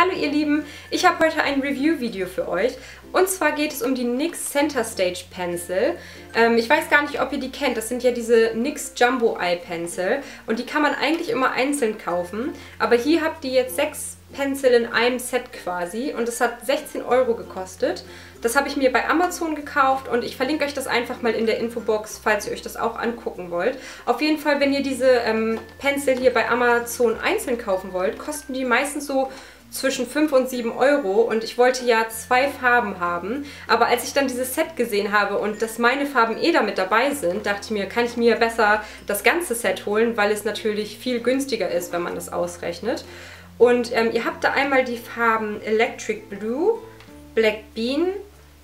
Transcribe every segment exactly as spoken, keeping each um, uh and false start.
Hallo ihr Lieben, ich habe heute ein Review-Video für euch und zwar geht es um die N Y X Center Stage Pencil. Ähm, ich weiß gar nicht, ob ihr die kennt, das sind ja diese N Y X Jumbo Eye Pencil und die kann man eigentlich immer einzeln kaufen, aber hier habt ihr jetzt sechs Pencil in einem Set quasi und es hat sechzehn Euro gekostet. Das habe ich mir bei Amazon gekauft und ich verlinke euch das einfach mal in der Infobox, falls ihr euch das auch angucken wollt. Auf jeden Fall, wenn ihr diese ähm, Pencil hier bei Amazon einzeln kaufen wollt, kosten die meistens so zwischen fünf und sieben Euro und ich wollte ja zwei Farben haben, aber als ich dann dieses Set gesehen habe und dass meine Farben eh damit dabei sind, dachte ich mir, kann ich mir besser das ganze Set holen, weil es natürlich viel günstiger ist, wenn man das ausrechnet. Und ähm, ihr habt da einmal die Farben Electric Blue, Black Bean,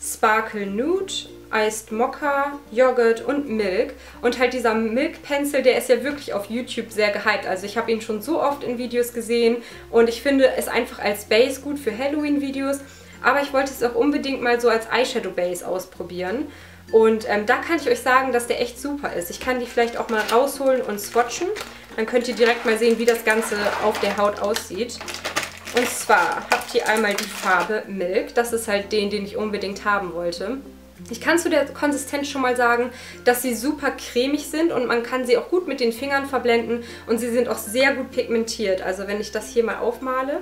Sparkle Nude, Iced Mocha, Joghurt und Milk. Und halt dieser Milk Pencil, der ist ja wirklich auf YouTube sehr gehypt. Also ich habe ihn schon so oft in Videos gesehen und ich finde es einfach als Base gut für Halloween-Videos. Aber ich wollte es auch unbedingt mal so als Eyeshadow Base ausprobieren. Und ähm, da kann ich euch sagen, dass der echt super ist. Ich kann die vielleicht auch mal rausholen und swatchen. Dann könnt ihr direkt mal sehen, wie das Ganze auf der Haut aussieht. Und zwar habt ihr einmal die Farbe Milk. Das ist halt den, den ich unbedingt haben wollte. Ich kann zu der Konsistenz schon mal sagen, dass sie super cremig sind und man kann sie auch gut mit den Fingern verblenden. Und sie sind auch sehr gut pigmentiert. Also wenn ich das hier mal aufmale,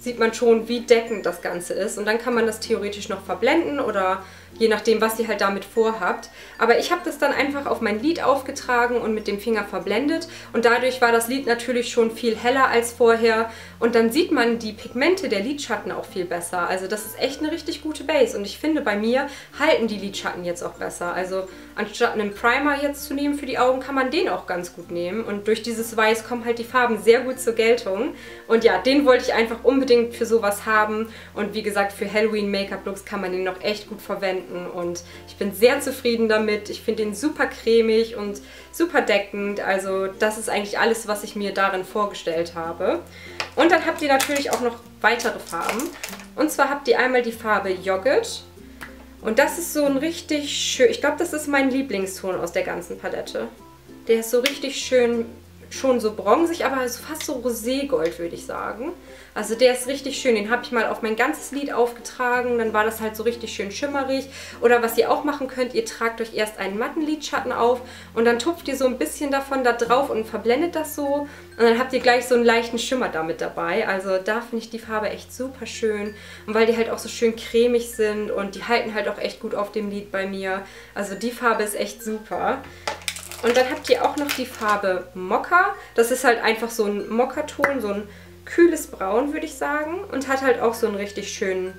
sieht man schon, wie deckend das Ganze ist. Und dann kann man das theoretisch noch verblenden oder je nachdem, was ihr halt damit vorhabt. Aber ich habe das dann einfach auf mein Lid aufgetragen und mit dem Finger verblendet. Und dadurch war das Lid natürlich schon viel heller als vorher. Und dann sieht man die Pigmente der Lidschatten auch viel besser. Also das ist echt eine richtig gute Base. Und ich finde, bei mir halten die Lidschatten jetzt auch besser. Also anstatt einen Primer jetzt zu nehmen für die Augen, kann man den auch ganz gut nehmen. Und durch dieses Weiß kommen halt die Farben sehr gut zur Geltung. Und ja, den wollte ich einfach unbedingt für sowas haben und wie gesagt, für Halloween-Make-up-Looks kann man den noch echt gut verwenden und ich bin sehr zufrieden damit. Ich finde den super cremig und super deckend, also das ist eigentlich alles, was ich mir darin vorgestellt habe. Und dann habt ihr natürlich auch noch weitere Farben und zwar habt ihr einmal die Farbe Joghurt und das ist so ein richtig schön, ich glaube, das ist mein Lieblingston aus der ganzen Palette. Der ist so richtig schön, schon so bronzig, aber fast so Roségold, würde ich sagen. Also der ist richtig schön. Den habe ich mal auf mein ganzes Lid aufgetragen. Dann war das halt so richtig schön schimmerig. Oder was ihr auch machen könnt, ihr tragt euch erst einen matten Lidschatten auf und dann tupft ihr so ein bisschen davon da drauf und verblendet das so. Und dann habt ihr gleich so einen leichten Schimmer damit dabei. Also da finde ich die Farbe echt super schön. Und weil die halt auch so schön cremig sind und die halten halt auch echt gut auf dem Lid bei mir. Also die Farbe ist echt super. Und dann habt ihr auch noch die Farbe Mokka. Das ist halt einfach so ein Mokkaton, so ein kühles Braun, würde ich sagen. Und hat halt auch so einen richtig schönen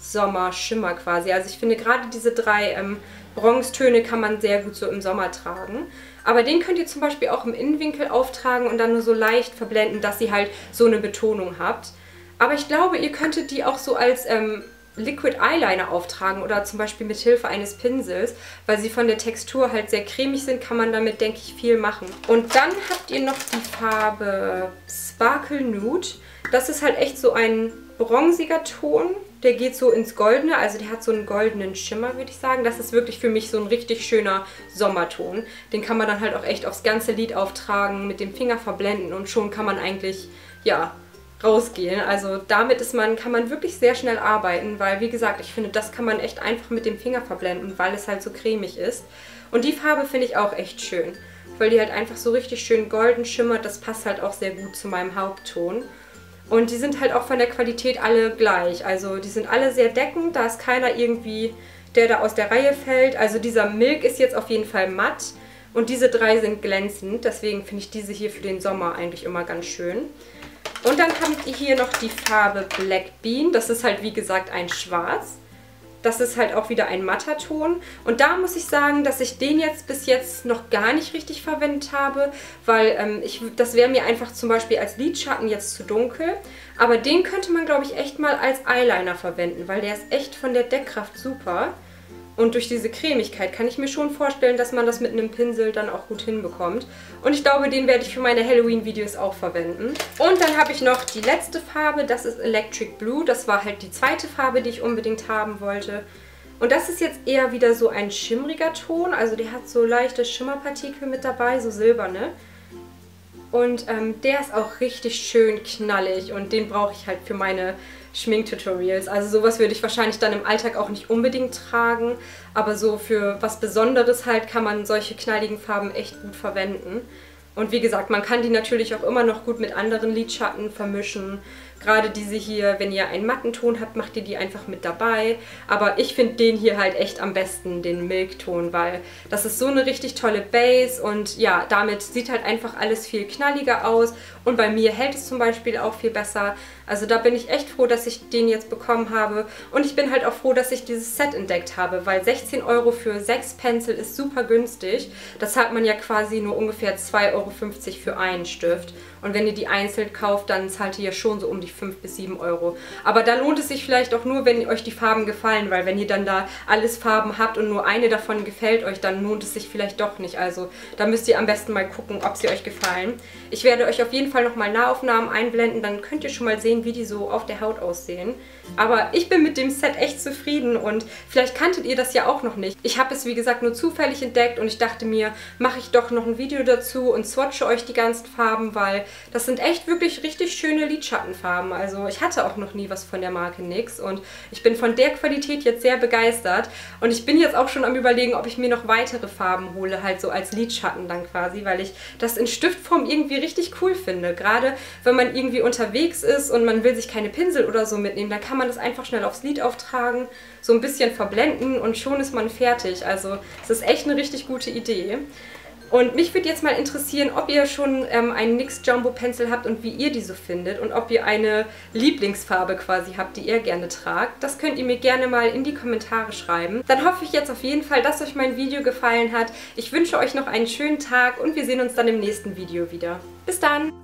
Sommerschimmer quasi. Also ich finde gerade diese drei ähm, Bronzetöne kann man sehr gut so im Sommer tragen. Aber den könnt ihr zum Beispiel auch im Innenwinkel auftragen und dann nur so leicht verblenden, dass ihr halt so eine Betonung habt. Aber ich glaube, ihr könntet die auch so als ähm, Liquid Eyeliner auftragen oder zum Beispiel mit Hilfe eines Pinsels, weil sie von der Textur halt sehr cremig sind, kann man damit, denke ich, viel machen. Und dann habt ihr noch die Farbe Sparkle Nude. Das ist halt echt so ein bronziger Ton, der geht so ins Goldene, also der hat so einen goldenen Schimmer, würde ich sagen. Das ist wirklich für mich so ein richtig schöner Sommerton. Den kann man dann halt auch echt aufs ganze Lid auftragen, mit dem Finger verblenden und schon kann man eigentlich, ja, rausgehen. Also damit ist man, kann man wirklich sehr schnell arbeiten, weil wie gesagt, ich finde, das kann man echt einfach mit dem Finger verblenden, weil es halt so cremig ist. Und die Farbe finde ich auch echt schön, weil die halt einfach so richtig schön golden schimmert. Das passt halt auch sehr gut zu meinem Hauptton. Und die sind halt auch von der Qualität alle gleich. Also die sind alle sehr deckend, da ist keiner irgendwie, der da aus der Reihe fällt. Also dieser Milk ist jetzt auf jeden Fall matt und diese drei sind glänzend. Deswegen finde ich diese hier für den Sommer eigentlich immer ganz schön. Und dann habt ihr hier noch die Farbe Black Bean. Das ist halt, wie gesagt, ein Schwarz. Das ist halt auch wieder ein matter Ton. Und da muss ich sagen, dass ich den jetzt bis jetzt noch gar nicht richtig verwendet habe, weil ähm, ich, das wäre mir einfach zum Beispiel als Lidschatten jetzt zu dunkel. Aber den könnte man, glaube ich, echt mal als Eyeliner verwenden, weil der ist echt von der Deckkraft super. Und durch diese Cremigkeit kann ich mir schon vorstellen, dass man das mit einem Pinsel dann auch gut hinbekommt. Und ich glaube, den werde ich für meine Halloween-Videos auch verwenden. Und dann habe ich noch die letzte Farbe, das ist Electric Blue. Das war halt die zweite Farbe, die ich unbedingt haben wollte. Und das ist jetzt eher wieder so ein schimmriger Ton. Also der hat so leichte Schimmerpartikel mit dabei, so silberne. Und ähm, der ist auch richtig schön knallig und den brauche ich halt für meine Schminktutorials. Also sowas würde ich wahrscheinlich dann im Alltag auch nicht unbedingt tragen, aber so für was Besonderes halt kann man solche knalligen Farben echt gut verwenden. Und wie gesagt, man kann die natürlich auch immer noch gut mit anderen Lidschatten vermischen. Gerade diese hier, wenn ihr einen matten Ton habt, macht ihr die einfach mit dabei. Aber ich finde den hier halt echt am besten, den Milchton, weil das ist so eine richtig tolle Base. Und ja, damit sieht halt einfach alles viel knalliger aus. Und bei mir hält es zum Beispiel auch viel besser. Also da bin ich echt froh, dass ich den jetzt bekommen habe. Und ich bin halt auch froh, dass ich dieses Set entdeckt habe, weil sechzehn Euro für sechs Pencil ist super günstig. Das zahlt man ja quasi nur ungefähr zwei Euro fünfzig für einen Stift. Und wenn ihr die einzeln kauft, dann zahlt ihr ja schon so um die fünf bis sieben Euro. Aber da lohnt es sich vielleicht auch nur, wenn euch die Farben gefallen, weil wenn ihr dann da alles Farben habt und nur eine davon gefällt euch, dann lohnt es sich vielleicht doch nicht. Also da müsst ihr am besten mal gucken, ob sie euch gefallen. Ich werde euch auf jeden Fall nochmal Nahaufnahmen einblenden, dann könnt ihr schon mal sehen, wie die so auf der Haut aussehen. Aber ich bin mit dem Set echt zufrieden und vielleicht kanntet ihr das ja auch noch nicht. Ich habe es wie gesagt nur zufällig entdeckt und ich dachte mir, mache ich doch noch ein Video dazu und swatche euch die ganzen Farben, weil das sind echt wirklich richtig schöne Lidschattenfarben. Also ich hatte auch noch nie was von der Marke N Y X und ich bin von der Qualität jetzt sehr begeistert. Und ich bin jetzt auch schon am Überlegen, ob ich mir noch weitere Farben hole, halt so als Lidschatten dann quasi, weil ich das in Stiftform irgendwie richtig cool finde. Gerade wenn man irgendwie unterwegs ist und man will sich keine Pinsel oder so mitnehmen, dann kann man das einfach schnell aufs Lid auftragen, so ein bisschen verblenden und schon ist man fertig. Also es ist echt eine richtig gute Idee. Und mich würde jetzt mal interessieren, ob ihr schon ähm, einen N Y X Jumbo Pencil habt und wie ihr die so findet und ob ihr eine Lieblingsfarbe quasi habt, die ihr gerne tragt. Das könnt ihr mir gerne mal in die Kommentare schreiben. Dann hoffe ich jetzt auf jeden Fall, dass euch mein Video gefallen hat. Ich wünsche euch noch einen schönen Tag und wir sehen uns dann im nächsten Video wieder. Bis dann!